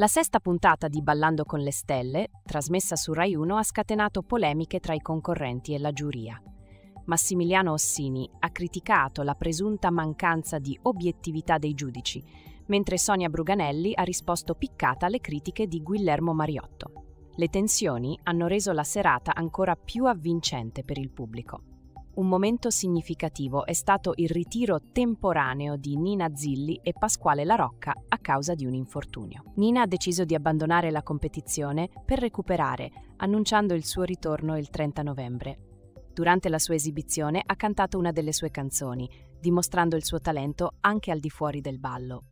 La sesta puntata di Ballando con le stelle, trasmessa su Rai 1, ha scatenato polemiche tra i concorrenti e la giuria. Massimiliano Ossini ha criticato la presunta mancanza di obiettività dei giudici, mentre Sonia Bruganelli ha risposto piccata alle critiche di Guillermo Mariotto. Le tensioni hanno reso la serata ancora più avvincente per il pubblico. Un momento significativo è stato il ritiro temporaneo di Nina Zilli e Pasquale La Rocca a causa di un infortunio. Nina ha deciso di abbandonare la competizione per recuperare, annunciando il suo ritorno il 30 novembre. Durante la sua esibizione ha cantato una delle sue canzoni, dimostrando il suo talento anche al di fuori del ballo.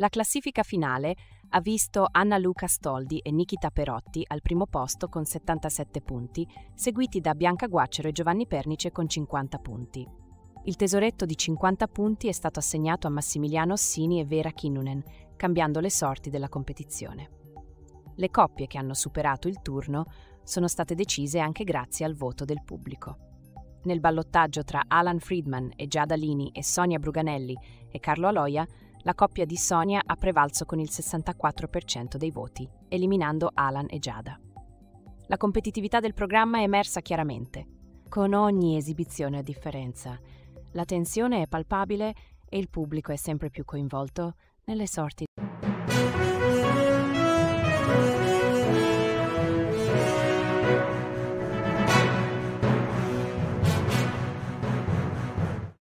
La classifica finale ha visto Anna Lou Castoldi e Nikita Perotti al primo posto con 77 punti, seguiti da Bianca Guaccero e Giovanni Pernice con 50 punti. Il tesoretto di 50 punti è stato assegnato a Massimiliano Ossini e Veera Kinnunen, cambiando le sorti della competizione. Le coppie che hanno superato il turno sono state decise anche grazie al voto del pubblico. Nel ballottaggio tra Alan Friedman e Giada Lini e Sonia Bruganelli e Carlo Aloia, la coppia di Sonia ha prevalso con il 64% dei voti, eliminando Alan e Giada. La competitività del programma è emersa chiaramente. Con ogni esibizione a differenza, la tensione è palpabile e il pubblico è sempre più coinvolto nelle sorti.